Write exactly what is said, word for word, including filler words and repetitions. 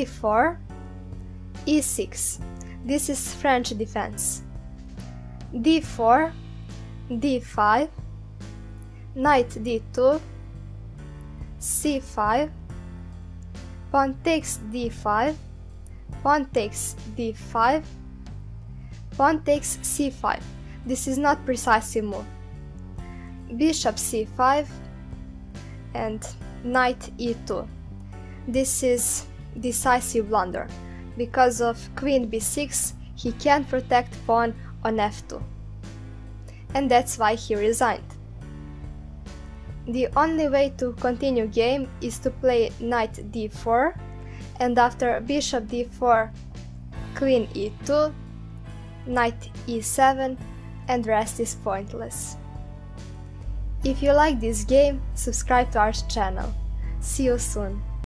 e four, e six. This is French defense. d four, d five, knight d two, c five, pawn takes d five, pawn takes d five, pawn takes c five. This is not precise move. Bishop c five and knight e two. This is decisive blunder. Because of queen b six, he can't protect pawn on f two. And that's why he resigned. The only way to continue game is to play knight d four, and after bishop d four, queen e two, knight e seven, and rest is pointless. If you like this game, subscribe to our channel. See you soon!